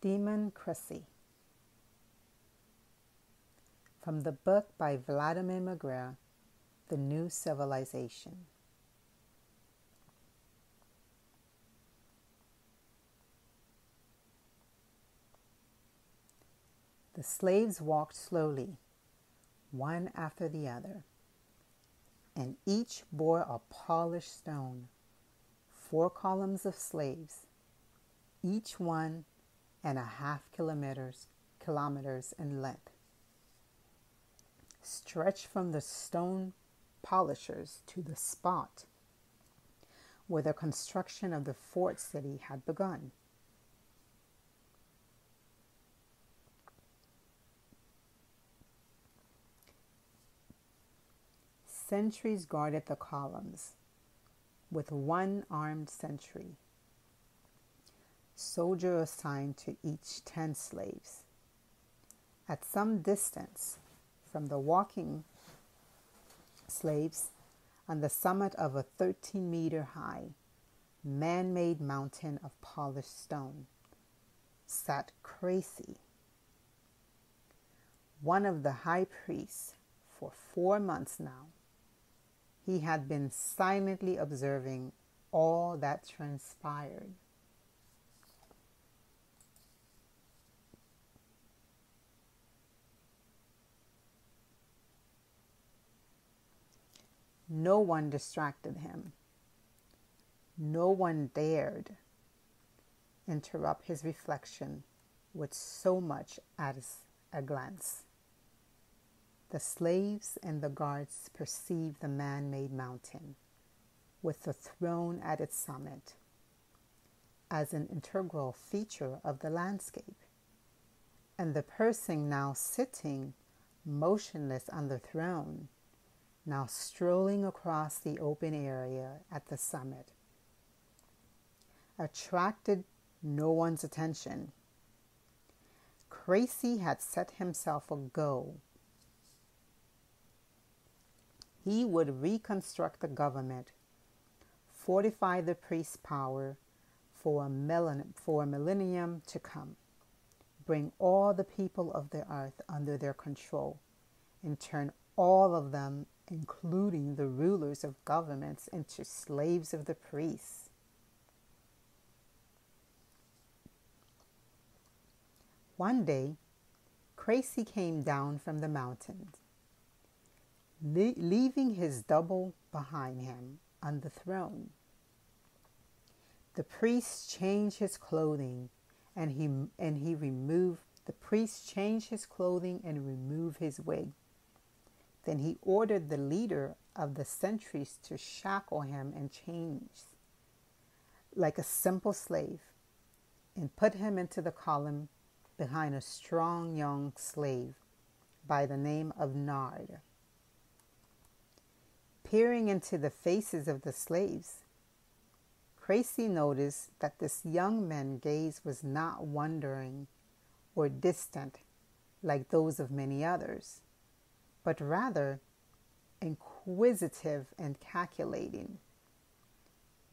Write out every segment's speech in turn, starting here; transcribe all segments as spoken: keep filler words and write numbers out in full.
Demon Cracy, from the book by Vladimir Megre, The New Civilization. The slaves walked slowly, one after the other, and each bore a polished stone, four columns of slaves, each one and a half kilometers, kilometers in length, stretched from the stone polishers to the spot where the construction of the fort city had begun. Sentries guarded the columns with one armed sentry, soldier assigned to each ten slaves. At some distance from the walking slaves, on the summit of a thirteen meter high man-made mountain of polished stone, sat Cracy, one of the high priests. For four months now, he had been silently observing all that transpired. No one distracted him. No one dared interrupt his reflection with so much as a glance. The slaves and the guards perceived the man-made mountain with the throne at its summit as an integral feature of the landscape, and the person now sitting motionless on the throne, now strolling across the open area at the summit, attracted no one's attention. Cracy had set himself a goal. He would reconstruct the government, fortify the priest's power for a millennium, for a millennium to come, bring all the people of the earth under their control, and turn all of them, including the rulers of governments, into slaves of the priests. One day, Cracy came down from the mountains, Le- leaving his double behind him on the throne. The priest changed his clothing, and he and he removed the priest changed his clothing and removed his wig. Then he ordered the leader of the sentries to shackle him and chains like a simple slave, and put him into the column behind a strong young slave by the name of Nard. Peering into the faces of the slaves, Cracy noticed that this young man's gaze was not wandering or distant like those of many others, but rather inquisitive and calculating.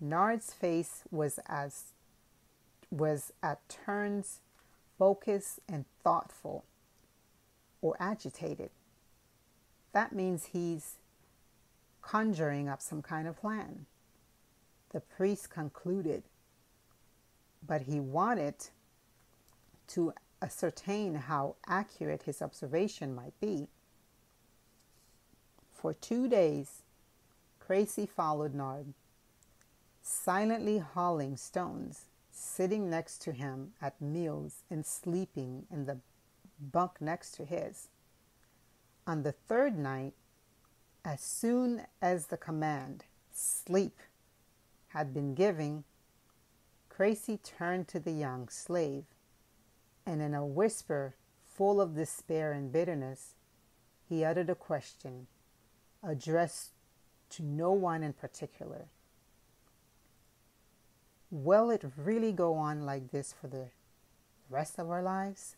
Nard's face was as was at turns focused and thoughtful or agitated. That means he's conjuring up some kind of plan, the priest concluded, but he wanted to ascertain how accurate his observation might be. For two days, Cracy followed Nard, silently hauling stones, sitting next to him at meals, and sleeping in the bunk next to his. On the third night, as soon as the command, sleep, had been given, Cracy turned to the young slave, and in a whisper full of despair and bitterness, he uttered a question addressed to no one in particular. Will it really go on like this for the rest of our lives?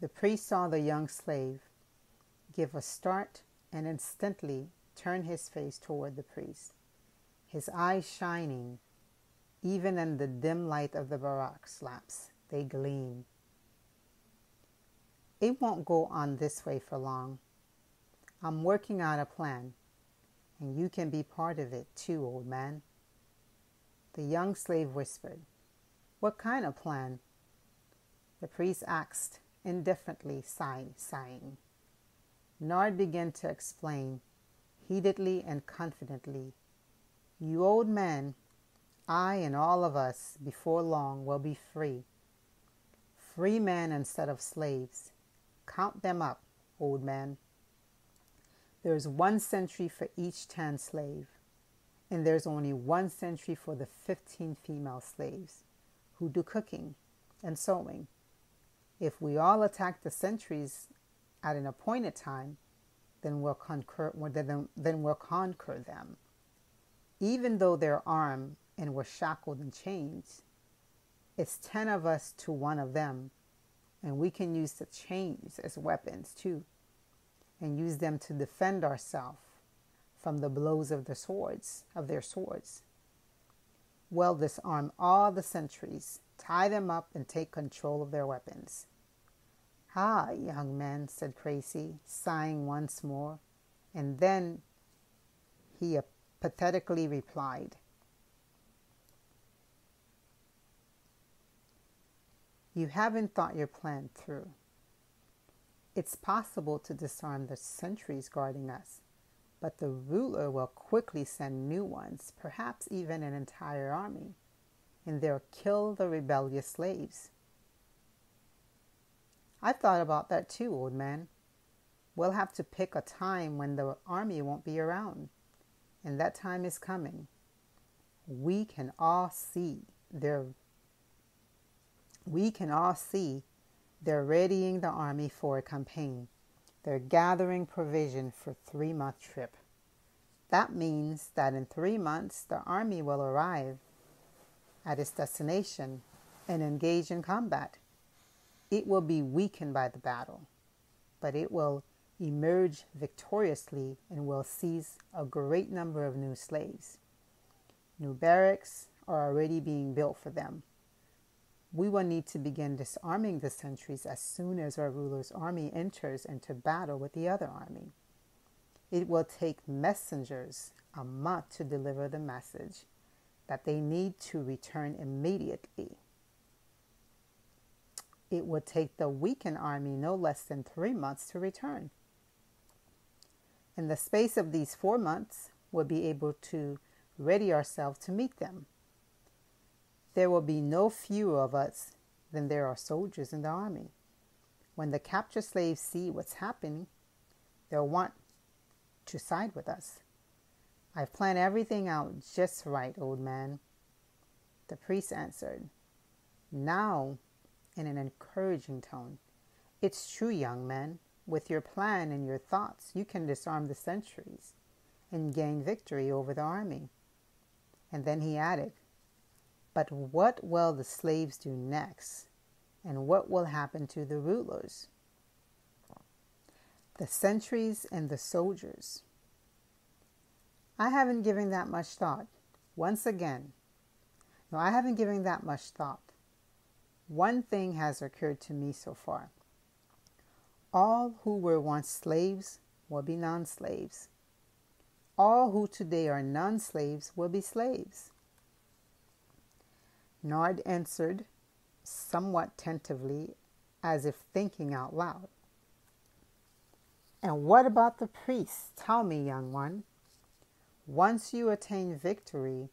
The priest saw the young slave give a start and instantly turn his face toward the priest, his eyes shining Even in the dim light of the barracks lamps, they gleam. It won't go on this way for long. I'm working out a plan, and you can be part of it too, old man. The young slave whispered, "What kind of plan?" The priest asked, indifferently, sigh, sighing. Nard began to explain, heatedly and confidently. "You old man, I and all of us, before long, will be free. Free men instead of slaves. Count them up, old man. There's one sentry for each ten slave, and there's only one sentry for the fifteen female slaves, who do cooking and sewing. If we all attack the sentries at an appointed time, then we'll conquer, then, then we'll conquer them. Even though they're armed and we're shackled in chains, it's ten of us to one of them, and we can use the chains as weapons too, and use them to defend ourselves from the blows of the swords, of their swords. We'll disarm all the sentries, tie them up, and take control of their weapons." "Ah, young man," said Cracy, sighing once more, and then he pathetically replied, "You haven't thought your plan through. It's possible to disarm the sentries guarding us, but the ruler will quickly send new ones, perhaps even an entire army, and they'll kill the rebellious slaves." "I've thought about that too, old man. We'll have to pick a time when the army won't be around, and that time is coming. We can all see their we can all see they're readying the army for a campaign. They're gathering provision for a three-month trip. That means that in three months, the army will arrive at its destination and engage in combat. It will be weakened by the battle, but it will emerge victoriously and will seize a great number of new slaves. New barracks are already being built for them. We will need to begin disarming the sentries as soon as our ruler's army enters into battle with the other army. It will take messengers a month to deliver the message that they need to return immediately. It will take the weakened army no less than three months to return. In the space of these four months, we'll be able to ready ourselves to meet them. There will be no fewer of us than there are soldiers in the army. When the captured slaves see what's happening, they'll want to side with us. I've planned everything out just right, old man." The priest answered, now in an encouraging tone, "It's true, young man. With your plan and your thoughts, you can disarm the sentries and gain victory over the army." And then he added, "But what will the slaves do next? And what will happen to the rulers, the sentries, and the soldiers?" I haven't given that much thought. Once again, no, I haven't given that much thought. One thing has occurred to me so far. All who were once slaves will be non-slaves. All who today are non-slaves will be slaves." Nard answered somewhat tentatively, as if thinking out loud. "And what about the priests? Tell me, young one. Once you attain victory,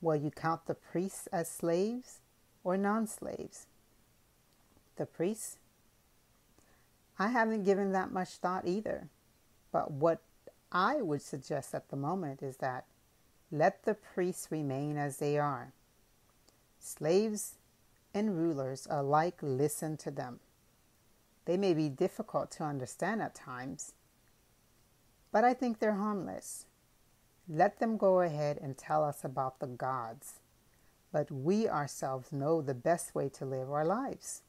will you count the priests as slaves or non-slaves?" "The priests? I haven't given that much thought either. But what I would suggest at the moment is that let the priests remain as they are. Slaves and rulers alike listen to them. They may be difficult to understand at times, but I think they're harmless. Let them go ahead and tell us about the gods, but we ourselves know the best way to live our lives."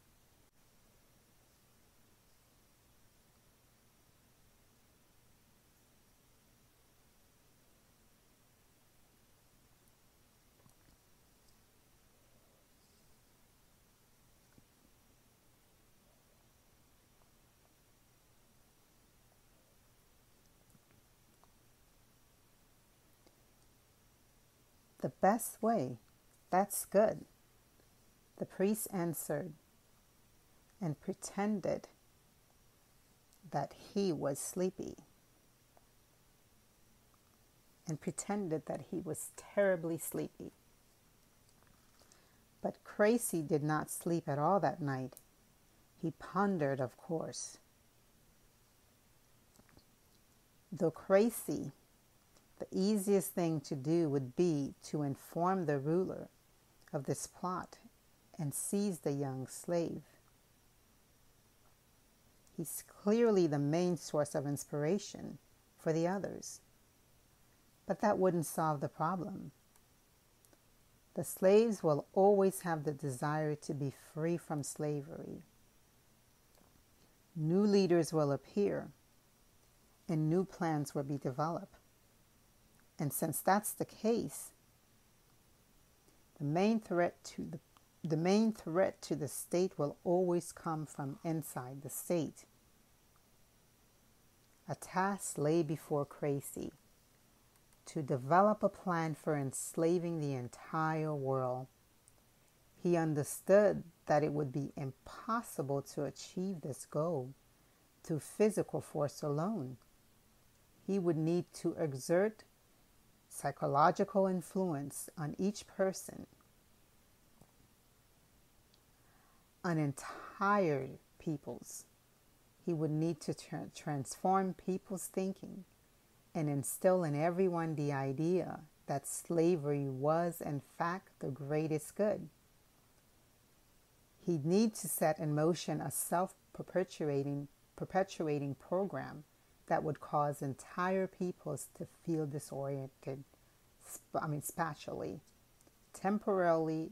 the best way. That's good. The priest answered and pretended that he was sleepy and pretended that he was terribly sleepy. But Cracy did not sleep at all that night. He pondered, of course. Though Crazy, the easiest thing to do would be to inform the ruler of this plot and seize the young slave. He's clearly the main source of inspiration for the others. But that wouldn't solve the problem. The slaves will always have the desire to be free from slavery. New leaders will appear, and new plans will be developed. And since that's the case, the main threat to the the main threat to the state will always come from inside the state. A task lay before Crazy: to develop a plan for enslaving the entire world. He understood that it would be impossible to achieve this goal through physical force alone. He would need to exert psychological influence on each person. An entire people's. He would need to tra- transform people's thinking and instill in everyone the idea that slavery was, in fact, the greatest good. He'd need to set in motion a self-perpetuating perpetuating program that would cause entire peoples to feel disoriented, sp- I mean, spatially, temporally,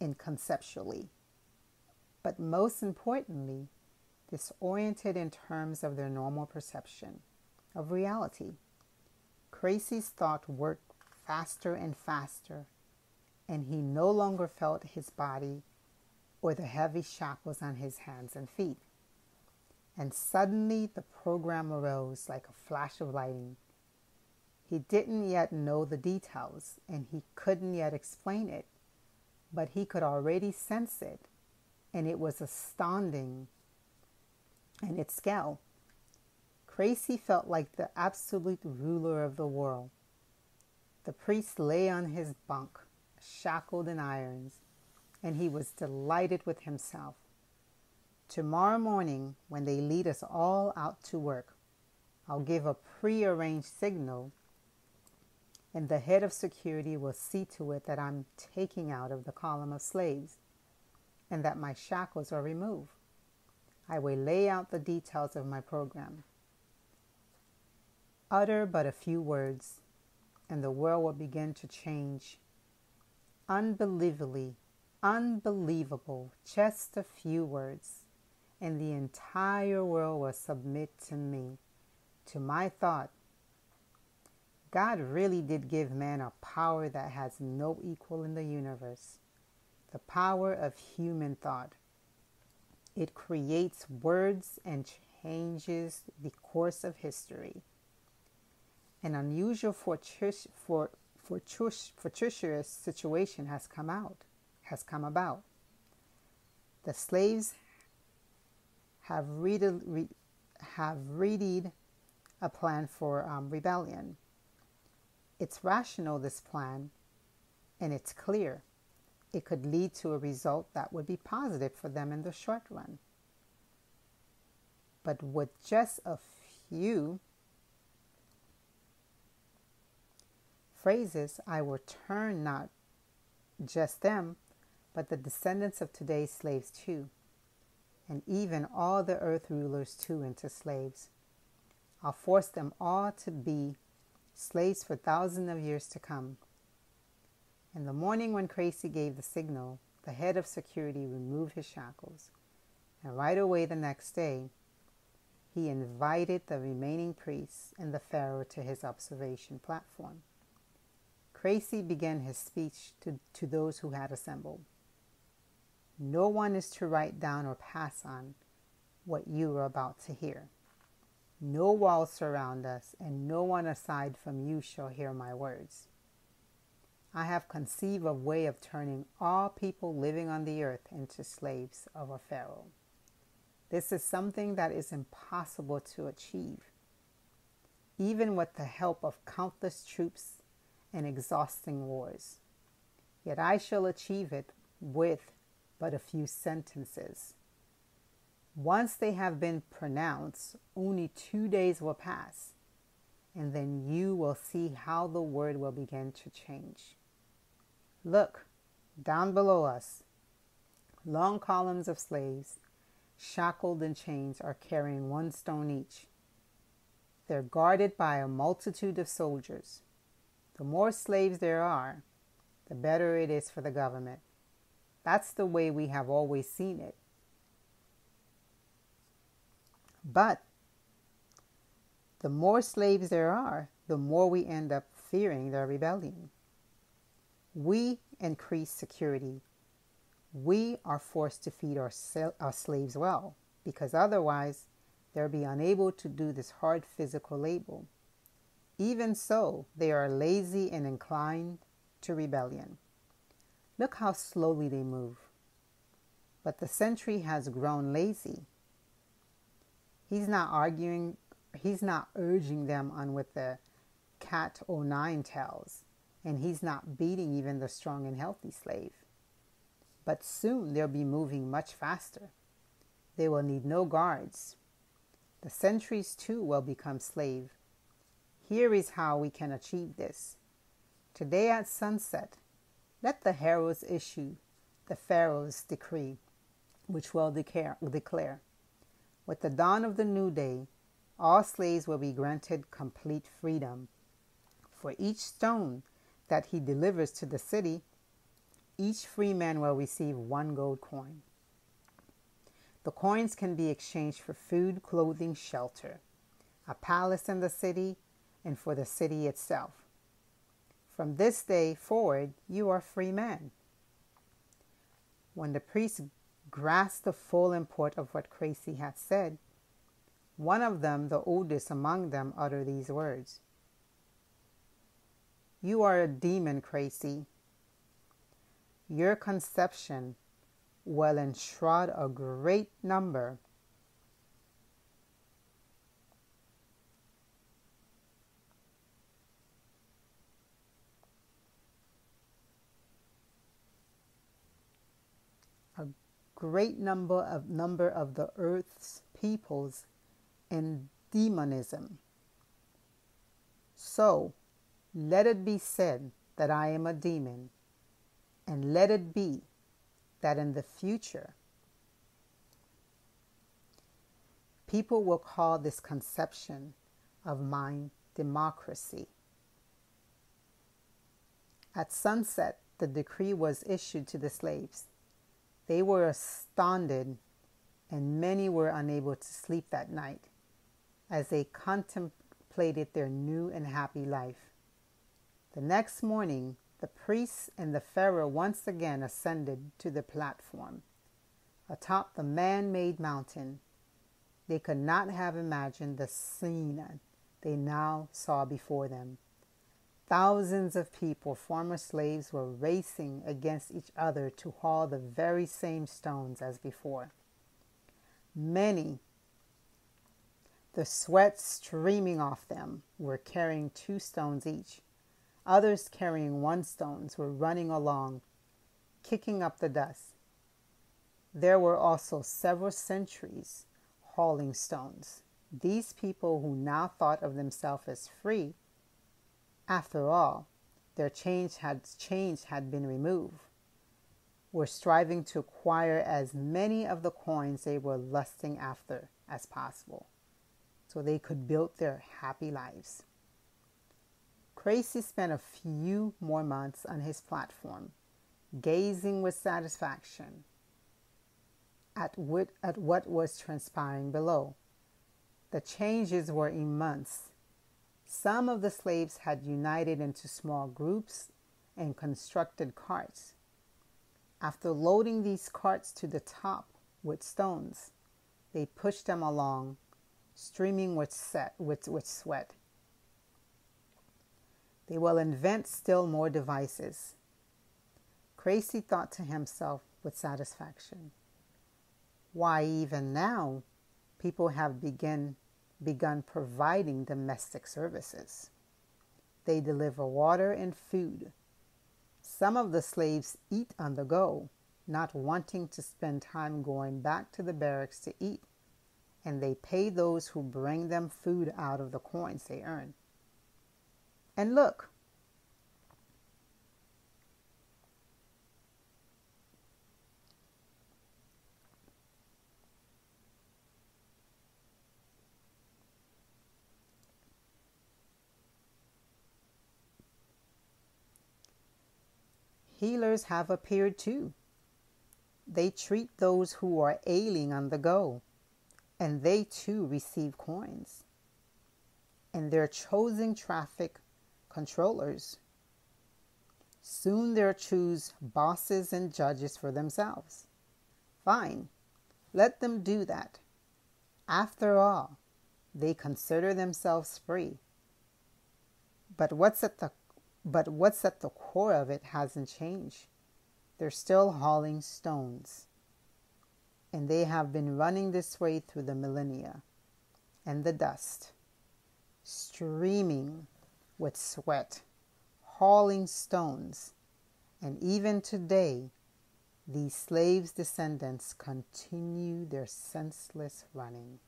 and conceptually. But most importantly, disoriented in terms of their normal perception of reality. Crazy's thought worked faster and faster, and he no longer felt his body or the heavy shackles on his hands and feet. And suddenly the program arose like a flash of lightning. He didn't yet know the details, and he couldn't yet explain it, but he could already sense it, and it was astounding in its scale. Crazy felt like the absolute ruler of the world. The priest lay on his bunk, shackled in irons, and he was delighted with himself. Tomorrow morning, when they lead us all out to work, I'll give a prearranged signal, and the head of security will see to it that I'm taking out of the column of slaves and that my shackles are removed. I will lay out the details of my program. Utter but a few words, and the world will begin to change. Unbelievably, unbelievable, just a few words, and the entire world will submit to me, to my thought. God really did give man a power that has no equal in the universe, the power of human thought. It creates words and changes the course of history. An unusual fortuitous for, for, for, for situation has come out, has come about. The slaves have read, re, have readied a plan for um, rebellion. It's rational, this plan, and it's clear. It could lead to a result that would be positive for them in the short run. But with just a few phrases, I will turn not just them, but the descendants of today's slaves too, and even all the earth rulers too into slaves. I'll force them all to be slaves for thousands of years to come. In the morning when Crazy gave the signal, the head of security removed his shackles, and right away the next day, he invited the remaining priests and the pharaoh to his observation platform. Crazy began his speech to, to those who had assembled. No one is to write down or pass on what you are about to hear. No walls surround us, and no one aside from you shall hear my words. I have conceived a way of turning all people living on the earth into slaves of a Pharaoh. This is something that is impossible to achieve, even with the help of countless troops and exhausting wars. Yet I shall achieve it with but a few sentences. Once they have been pronounced, only two days will pass, and then you will see how the word will begin to change. Look, down below us, long columns of slaves, shackled in chains, are carrying one stone each. They're guarded by a multitude of soldiers. The more slaves there are, the better it is for the government. That's the way we have always seen it. But the more slaves there are, the more we end up fearing their rebellion. We increase security. We are forced to feed our, our slaves well, because otherwise they'll be unable to do this hard physical labor. Even so, they are lazy and inclined to rebellion. Look how slowly they move. But the sentry has grown lazy. He's not arguing, he's not urging them on with the cat o' nine tails, and he's not beating even the strong and healthy slave. But soon they'll be moving much faster. They will need no guards. The sentries too will become slave. Here is how we can achieve this. Today at sunset, let the heralds issue the Pharaoh's decree, which will declare, with the dawn of the new day, all slaves will be granted complete freedom. For each stone that he delivers to the city, each free man will receive one gold coin. The coins can be exchanged for food, clothing, shelter, a palace in the city, and for the city itself. From this day forward, you are free men. When the priest grasped the full import of what Cracy had said, one of them, the oldest among them, uttered these words. You are a demon, Cracy. Your conception will enshroud a great number great number of number of the earth's peoples in demonism. So let it be said that I am a demon, and let it be that in the future people will call this conception of mine democracy. At sunset, the decree was issued to the slaves. They were astounded, and many were unable to sleep that night as they contemplated their new and happy life. The next morning, the priests and the Pharaoh once again ascended to the platform atop the man-made mountain. They could not have imagined the scene they now saw before them. Thousands of people, former slaves, were racing against each other to haul the very same stones as before. Many, the sweat streaming off them, were carrying two stones each. Others carrying one stone were running along, kicking up the dust. There were also several sentries hauling stones. These people, who now thought of themselves as free, after all, their chains had, chains had been removed, were striving to acquire as many of the coins they were lusting after as possible, so they could build their happy lives. Crazy spent a few more months on his platform, gazing with satisfaction at what, at what was transpiring below. The changes were immense. Some of the slaves had united into small groups and constructed carts. After loading these carts to the top with stones, they pushed them along, streaming with, set, with, with sweat. They will invent still more devices. Cracy thought to himself with satisfaction. Why, even now, people have begin, begun providing domestic services. They deliver water and food. Some of the slaves eat on the go, not wanting to spend time going back to the barracks to eat, and they pay those who bring them food out of the coins they earn. And look, healers have appeared too. They treat those who are ailing on the go, and they too receive coins. And their chosen traffic controllers. Soon they'll choose bosses and judges for themselves. Fine, let them do that. After all, they consider themselves free. But what's at the But what's at the core of it hasn't changed. They're still hauling stones. And they have been running this way through the millennia. And the dust, streaming with sweat, hauling stones. And even today, these slaves' descendants continue their senseless running.